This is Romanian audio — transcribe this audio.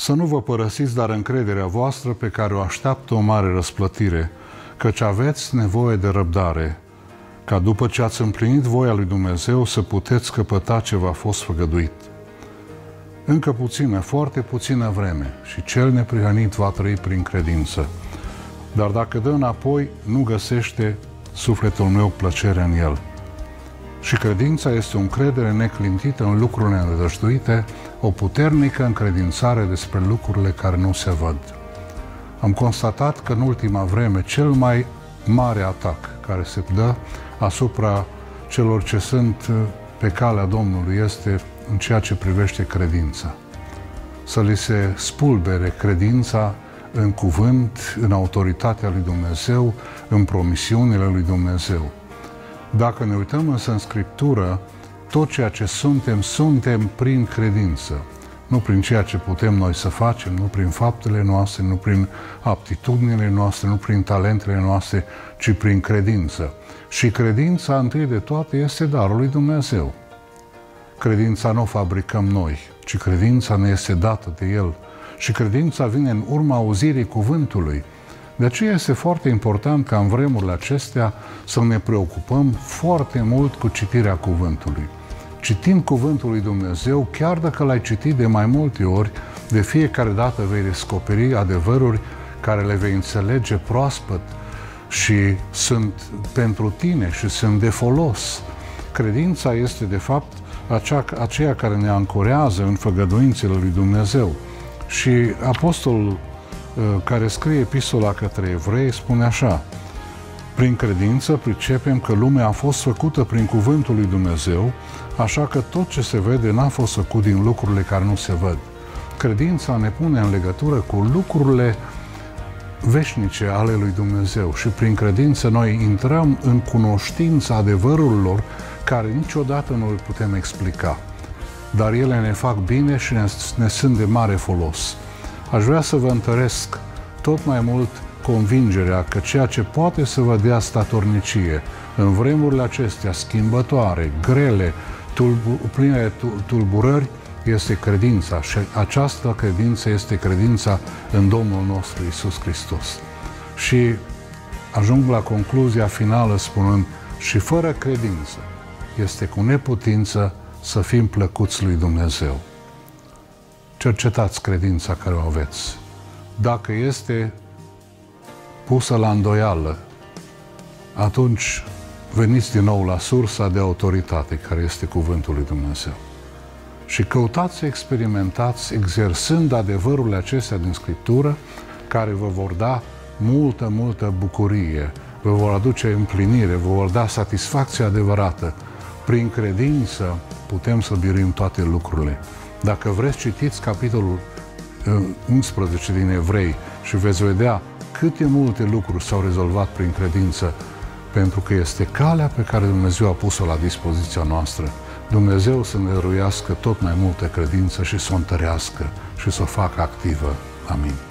Să nu vă părăsiți, dar încrederea voastră pe care o așteaptă o mare răsplătire, căci aveți nevoie de răbdare, ca după ce ați împlinit voia lui Dumnezeu să puteți căpăta ce v-a fost făgăduit. Încă puțină, foarte puțină vreme și cel neprihănit va trăi prin credință. Dar dacă dă înapoi, nu găsește sufletul meu plăcerea în el. Și credința este o încredere neclintită în lucrurile înrădăștuite, o puternică încredințare despre lucrurile care nu se văd. Am constatat că în ultima vreme cel mai mare atac care se dă asupra celor ce sunt pe calea Domnului este în ceea ce privește credința. Să li se spulbere credința în cuvânt, în autoritatea lui Dumnezeu, în promisiunile lui Dumnezeu. Dacă ne uităm însă în Scriptură, tot ceea ce suntem, suntem prin credință. Nu prin ceea ce putem noi să facem, nu prin faptele noastre, nu prin aptitudinile noastre, nu prin talentele noastre, ci prin credință. Și credința, întâi de toate, este darul lui Dumnezeu. Credința nu o fabricăm noi, ci credința ne este dată de El. Și credința vine în urma auzirii cuvântului. De aceea este foarte important ca în vremurile acestea să ne preocupăm foarte mult cu citirea cuvântului. Citind cuvântul lui Dumnezeu, chiar dacă l-ai citit de mai multe ori, de fiecare dată vei descoperi adevăruri care le vei înțelege proaspăt și sunt pentru tine și sunt de folos. Credința este, de fapt, aceea care ne ancorează în făgăduințele lui Dumnezeu. Și apostolul care scrie epistola către evrei spune așa: prin credință pricepem că lumea a fost făcută prin cuvântul lui Dumnezeu, așa că tot ce se vede n-a fost făcut din lucrurile care nu se văd. Credința ne pune în legătură cu lucrurile veșnice ale lui Dumnezeu și prin credință noi intrăm în cunoștința adevărurilor care niciodată nu le putem explica. Dar ele ne fac bine și ne sunt de mare folos. Aș vrea să vă întăresc tot mai mult convingerea că ceea ce poate să vă dea statornicie în vremurile acestea schimbătoare, grele, pline tulburări, este credința. Și această credință este credința în Domnul nostru Iisus Hristos. Și ajung la concluzia finală spunând: și fără credință este cu neputință să fim plăcuți lui Dumnezeu. Cercetați credința care o aveți. Dacă este pusă la îndoială, atunci veniți din nou la sursa de autoritate care este cuvântul lui Dumnezeu. Și căutați să experimentați exersând adevărurile acestea din Scriptură, care vă vor da multă, multă bucurie, vă vor aduce împlinire, vă vor da satisfacție adevărată. Prin credință putem să biruim toate lucrurile. Dacă vreți, citiți capitolul 11 din Evrei și veți vedea câte multe lucruri s-au rezolvat prin credință, pentru că este calea pe care Dumnezeu a pus-o la dispoziția noastră. Dumnezeu să ne dăruiască tot mai multă credință și să o întărească și să o facă activă. Amin.